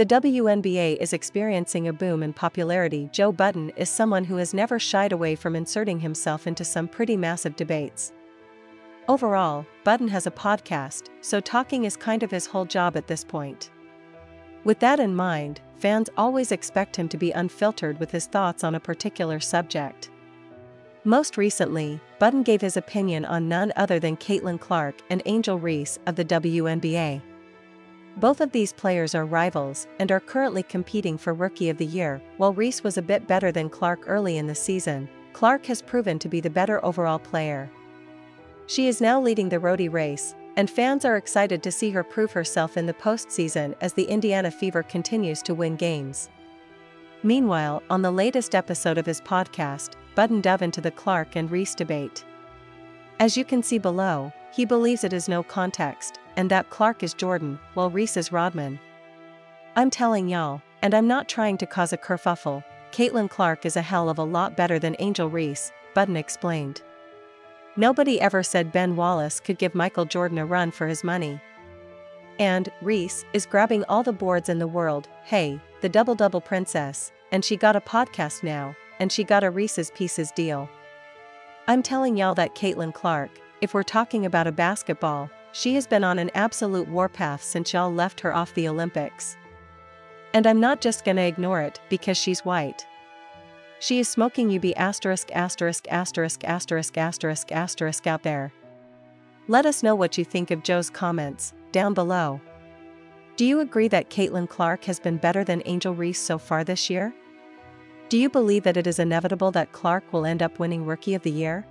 The WNBA is experiencing a boom in popularity. Joe Budden is someone who has never shied away from inserting himself into some pretty massive debates. Overall, Budden has a podcast, so talking is kind of his whole job at this point. With that in mind, fans always expect him to be unfiltered with his thoughts on a particular subject. Most recently, Budden gave his opinion on none other than Caitlin Clark and Angel Reese of the WNBA. Both of these players are rivals and are currently competing for Rookie of the Year. While Reese was a bit better than Clark early in the season, Clark has proven to be the better overall player. She is now leading the roadie race, and fans are excited to see her prove herself in the postseason as the Indiana Fever continues to win games. Meanwhile, on the latest episode of his podcast, Budden dove into the Clark and Reese debate. As you can see below, he believes it is no contest, and that Clark is Jordan, while Reese is Rodman. I'm telling y'all, and I'm not trying to cause a kerfuffle, Caitlin Clark is a hell of a lot better than Angel Reese, Budden explained. Nobody ever said Ben Wallace could give Michael Jordan a run for his money. And Reese is grabbing all the boards in the world. Hey, the double-double princess, and she got a podcast now, and she got a Reese's Pieces deal. I'm telling y'all that Caitlin Clark, if we're talking about a basketball, she has been on an absolute warpath since y'all left her off the Olympics. And I'm not just gonna ignore it because she's white. She is smoking you be ***** out there. Let us know what you think of Joe's comments down below. Do you agree that Caitlin Clark has been better than Angel Reese so far this year? Do you believe that it is inevitable that Clark will end up winning Rookie of the Year?